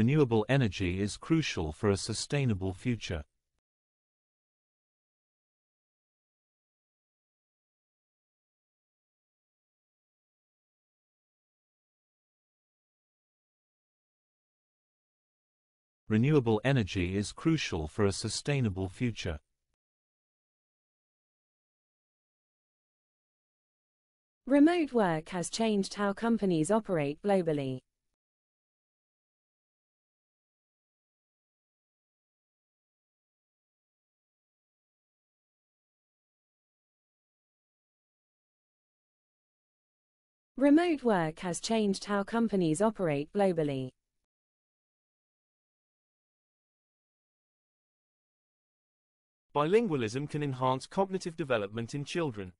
renewable energy is crucial for a sustainable future. Renewable energy is crucial for a sustainable future. Remote work has changed how companies operate globally. Remote work has changed how companies operate globally. Bilingualism can enhance cognitive development in children.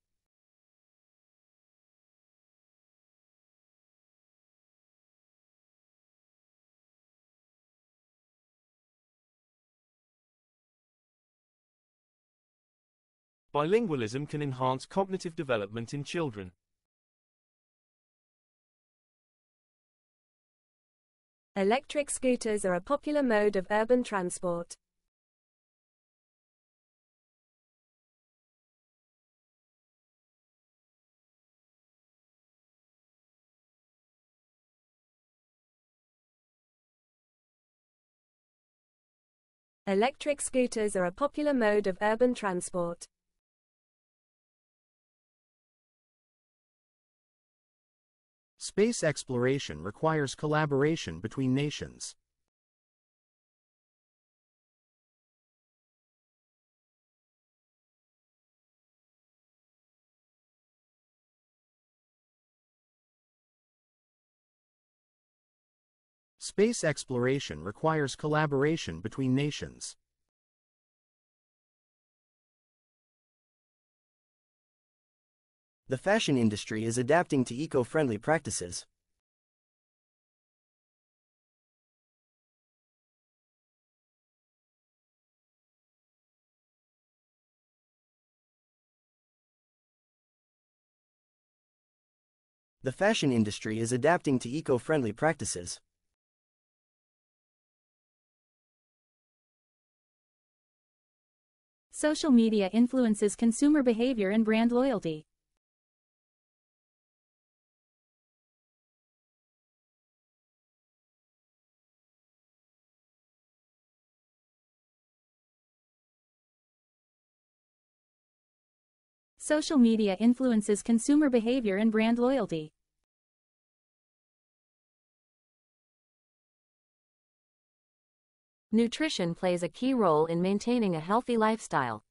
Bilingualism can enhance cognitive development in children. Electric scooters are a popular mode of urban transport. Electric scooters are a popular mode of urban transport. Space exploration requires collaboration between nations. Space exploration requires collaboration between nations. The fashion industry is adapting to eco-friendly practices. The fashion industry is adapting to eco-friendly practices. Social media influences consumer behavior and brand loyalty. Social media influences consumer behavior and brand loyalty. Nutrition plays a key role in maintaining a healthy lifestyle.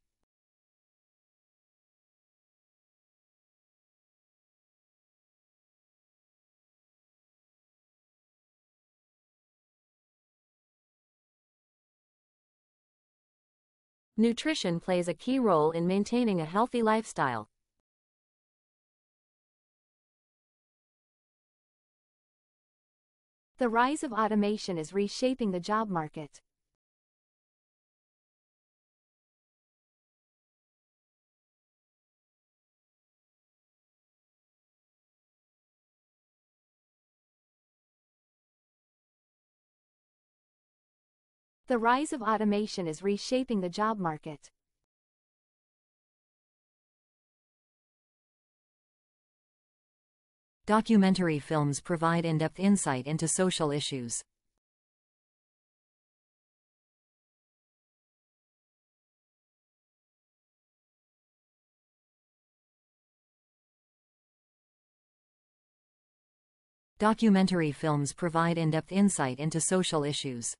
Nutrition plays a key role in maintaining a healthy lifestyle. The rise of automation is reshaping the job market. The rise of automation is reshaping the job market. Documentary films provide in-depth insight into social issues. Documentary films provide in-depth insight into social issues.